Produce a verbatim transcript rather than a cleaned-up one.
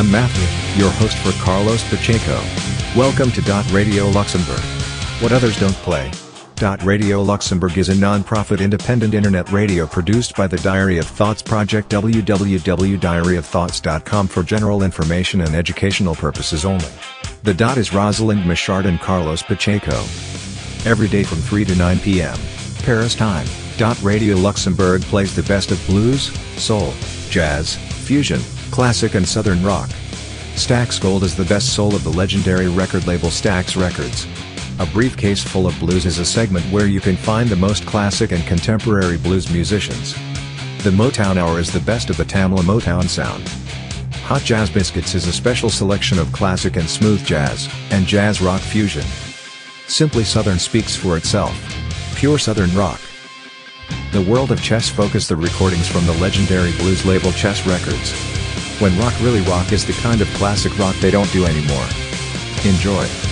I'm Matthew, your host for Carlos Pacheco. Welcome to Dot Radio Luxembourg. What others don't play. Dot Radio Luxembourg is a non-profit independent internet radio produced by the Diary of Thoughts project. W w w dot diary of thoughts dot com for general information and educational purposes only. The Dot is Rosalind Michard and Carlos Pacheco. Every day from three to nine p m Paris time, Dot Radio Luxembourg plays the best of blues, soul, jazz, fusion, classic and southern rock. Stax Gold is the best soul of the legendary record label Stax Records. A Briefcase Full of Blues is a segment where you can find the most classic and contemporary blues musicians. The Motown Hour is the best of the Tamla Motown sound. Hot Jazz Biscuits is a special selection of classic and smooth jazz, and jazz rock fusion. Simply Southern speaks for itself. Pure Southern rock. The World of Chess focus the recordings from the legendary blues label Chess Records. When rock really rock is the kind of classic rock they don't do anymore. Enjoy.